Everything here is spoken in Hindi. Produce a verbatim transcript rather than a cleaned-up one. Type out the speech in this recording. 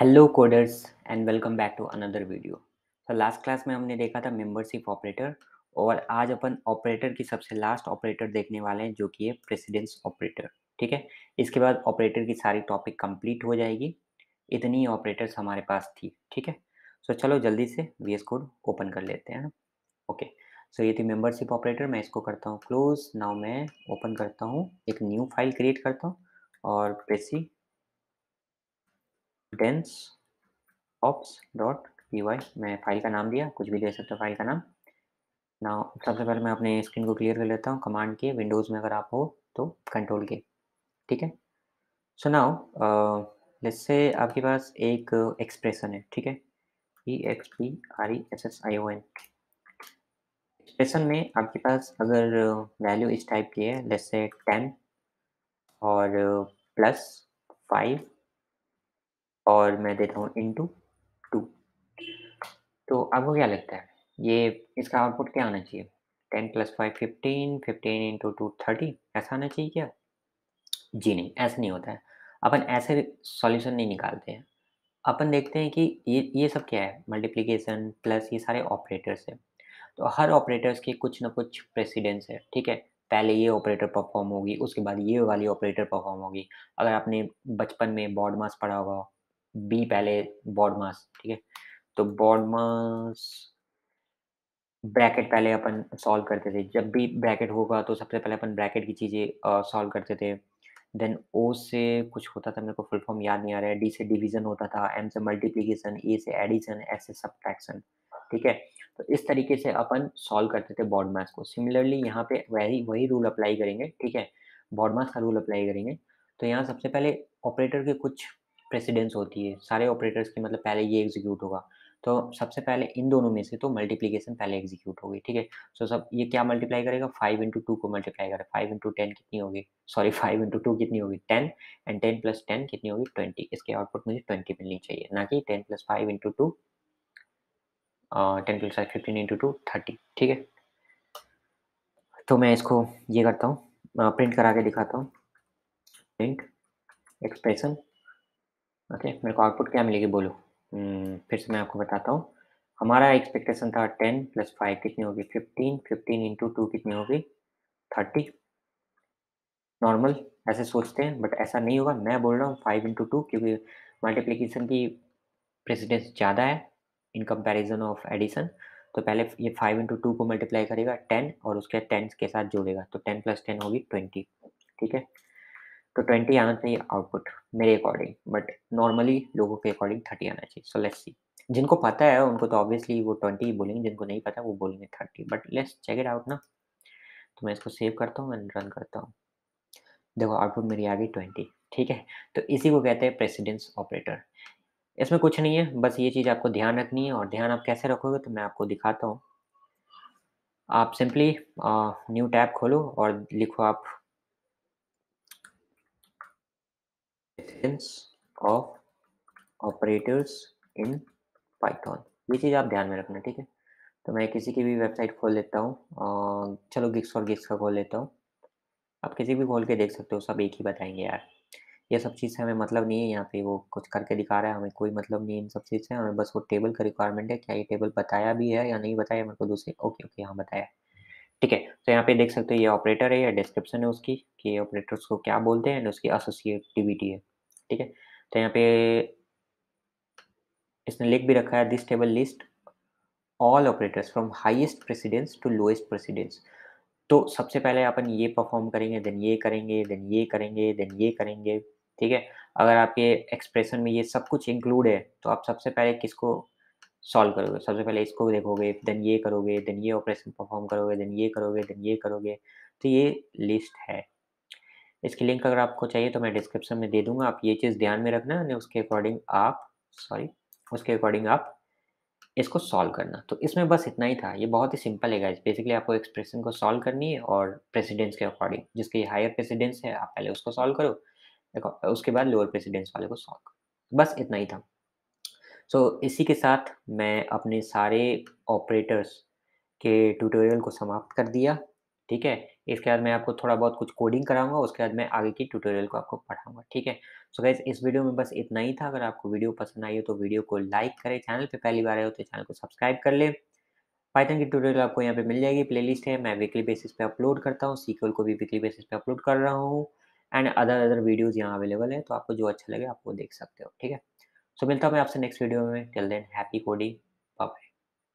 Hello coders and welcome back to another video. तो लास्ट क्लास में हमने देखा था मेंबरशिप ऑपरेटर और आज अपन ऑपरेटर की सबसे लास्ट ऑपरेटर देखने वाले हैं जो कि है प्रेसिडेंस ऑपरेटर। ठीक है, इसके बाद ऑपरेटर की सारी टॉपिक कंप्लीट हो जाएगी। इतनी ही ऑपरेटर्स हमारे पास थी। ठीक है, सो चलो जल्दी से वी एस कोड ओपन कर लेते हैं। ओके, सो ये थी मेंबरशिप ऑपरेटर। मैं इसको करता हूँ क्लोज। नाउ मैं ओपन करता हूँ, एक न्यू फाइल क्रिएट करता हूँ और प्रेसी ops.py मैं फाइल का नाम दिया, कुछ भी दे सकते हो फाइल का नाम। ना सबसे पहले मैं अपने स्क्रीन को क्लियर कर लेता हूँ, कमांड के, विंडोज़ में अगर आप हो तो कंट्रोल के। ठीक है, सो नाउ जैसे आपके पास एक एक्सप्रेशन है। ठीक है, E X P R E S S I O N. Expression में आपके पास अगर वैल्यू इस टाइप की है, जैसे टेन और प्लस फाइव और मैं देता हूँ इंटू टू, तो आपको क्या लगता है ये इसका आउटपुट क्या आना चाहिए? Ten plus five fifteen, fifteen into two thirty, ऐसा आना चाहिए क्या? जी नहीं, ऐसा नहीं होता है। अपन ऐसे सॉल्यूशन नहीं निकालते हैं। अपन देखते हैं कि ये ये सब क्या है, मल्टीप्लिकेशन प्लस, ये सारे ऑपरेटर्स हैं। तो हर ऑपरेटर्स के कुछ ना कुछ प्रेसिडेंस है। ठीक है, पहले ये ऑपरेटर परफॉर्म होगी, उसके बाद ये वाली ऑपरेटर परफॉर्म होगी। अगर आपने बचपन में बॉड मास पढ़ा होगा, बी पहले बॉड मास। ठीक है, तो बॉड मास ब्रैकेट पहले अपन सॉल्व करते थे। जब भी ब्रैकेट होगा तो सबसे पहले अपन ब्रैकेट की चीज़ें सॉल्व करते थे। देन ओ से कुछ होता था, मेरे को फुल फॉर्म याद नहीं आ रहा है। डी से डिवीज़न होता था, एम से मल्टीप्लिकेशन, ए से एडिशन, एस से सब्ट्रैक्शन। ठीक है, तो इस तरीके से अपन सॉल्व करते थे बॉड मास को। सिमिलरली यहाँ पे वही वही रूल अप्लाई करेंगे। ठीक है, बॉड मास का रूल अप्लाई करेंगे। तो यहाँ सबसे पहले ऑपरेटर के कुछ प्रेसिडेंस होती है, सारे ऑपरेटर्स की, मतलब पहले ये एग्जीक्यूट होगा। तो सबसे पहले इन दोनों में से तो मल्टीप्लिकेशन पहले एग्जीक्यूट होगी। ठीक है, सो सब ये क्या मल्टीप्लाई करेगा? फाइव इंटू टू को मल्टीप्लाई करेगा। फाइव इंटू टेन कितनी होगी, सॉरी फाइव इंटू टू कितनी होगी? Ten, and ten plus ten कितनी होगी? ट्वेंटी। इसके आउटपुट मुझे ट्वेंटी मिलनी चाहिए, ना कि ten plus five into two, ten plus five fifteen into two thirty. ठीक है, तो मैं इसको ये करता हूँ, प्रिंट करा के दिखाता हूँ। Print expression. ओके okay, मेरे को आउटपुट क्या मिलेगी बोलो? hmm, फिर से मैं आपको बताता हूँ। हमारा एक्सपेक्टेशन था टेन प्लस फाइव कितनी होगी? फिफ्टीन, फिफ्टीन इंटू टू कितनी होगी? थर्टी। नॉर्मल ऐसे सोचते हैं, बट ऐसा नहीं होगा। मैं बोल रहा हूँ फाइव इंटू टू, क्योंकि मल्टीप्लिकेशन की प्रेसिडेंस ज़्यादा है इन कंपैरिजन ऑफ एडिशन। तो पहले ये फाइव इंटू टू को मल्टीप्लाई करेगा टेन और उसके टेन के साथ जोड़ेगा, तो टेन प्लस टेन होगी ट्वेंटी। ठीक है, तो ट्वेंटी आना चाहिए आउटपुट मेरे अकॉर्डिंग, बट नॉर्मली लोगों के अकॉर्डिंग थर्टी आना चाहिए। सो लेट्स सी, जिनको पता है उनको तो ऑब्वियसली वो ट्वेंटी बोलेंगे, जिनको नहीं पता वो बोलेंगे thirty, but let's check it out ना। तो मैं इसको सेव करता हूँ एंड रन करता हूँ। देखो आउटपुट मेरी आ गई ट्वेंटी। ठीक है, तो इसी को कहते हैं प्रेसिडेंस ऑपरेटर। इसमें कुछ नहीं है, बस ये चीज़ आपको ध्यान रखनी है। और ध्यान आप कैसे रखोगे तो मैं आपको दिखाता हूँ। आप सिंपली न्यू टैब खोलो और लिखो आप ऑफ ऑपरेटर्स इन पाइथन। ये चीज़ आप ध्यान में रखना। ठीक है, तो मैं किसी की भी वेबसाइट खोल लेता हूँ। चलो गिक्स और गिक्स का खोल लेता हूँ, आप किसी भी खोल के देख सकते हो, सब एक ही बताएंगे यार। ये सब चीज़ से हमें मतलब नहीं है। यहाँ पे वो कुछ करके दिखा रहा है, हमें कोई मतलब नहीं इन सब चीज़ से। हमें बस वो टेबल का रिक्वायरमेंट है, क्या ये टेबल बताया भी है या नहीं बताया मेरे को दूसरे। ओके ओके, हाँ बताया। ठीक है, तो यहाँ पे देख सकते हो ये ऑपरेटर है, या डिस्क्रिप्शन है उसकी कि ऑपरेटर्स को क्या बोलते हैं, एंड उसकी एसोसिएटिविटी है। ठीक है, तो यहाँ पे इसने लिख भी रखा है, this table list all operators from highest precedence to lowest precedence. तो सबसे पहले अपन ये परफॉर्म करेंगे, देन ये करेंगे, देन ये करेंगे, देन ये करेंगे। ठीक है, अगर आपके एक्सप्रेशन में ये सब कुछ इंक्लूड है तो आप सबसे पहले किसको सॉल्व करोगे? सबसे पहले इसको देखोगे, देन ये करोगे, देन ये ऑपरेशन परफॉर्म करोगे, देन ये करोगे, देन ये करोगे। तो ये लिस्ट है, इसकी लिंक अगर आपको चाहिए तो मैं डिस्क्रिप्शन में दे दूंगा। आप ये चीज़ ध्यान में रखना और उसके अकॉर्डिंग आप सॉरी उसके अकॉर्डिंग आप इसको सॉल्व करना। तो इसमें बस इतना ही था, ये बहुत ही सिंपल है गाइस। बेसिकली आपको एक्सप्रेशन को सॉल्व करनी है और प्रेसिडेंस के अकॉर्डिंग, जिसके हायर प्रेसिडेंस है आप पहले उसको सॉल्व करो, उसके बाद लोअर प्रेसिडेंस वाले को सॉल्व करो। बस इतना ही था। सो so, इसी के साथ मैं अपने सारे ऑपरेटर्स के ट्यूटोरियल को समाप्त कर दिया। ठीक है, इसके बाद मैं आपको थोड़ा बहुत कुछ कोडिंग कराऊंगा, उसके बाद मैं आगे की ट्यूटोरियल को आपको पढ़ाऊंगा। ठीक है, सो गाइस इस वीडियो में बस इतना ही था। अगर आपको वीडियो पसंद आई हो तो वीडियो को लाइक करें, चैनल पे पहली बार आए हो तो चैनल को सब्सक्राइब कर ले। पाइथन की ट्यूटोरियल आपको यहाँ पे मिल जाएगी, प्लेलिस्ट है, मैं वीकली बेसिस पे अपलोड करता हूँ, सीक्वल को भी वीकली बेसिस पे अपलोड कर रहा हूँ एंड अदर अदर वीडियोज़ यहाँ अवेलेबल है, तो आपको जो अच्छा लगे आप वो देख सकते हो। ठीक है, सो मिलता हूँ मैं आपसे नेक्स्ट वीडियो में। Till then happy coding, bye bye.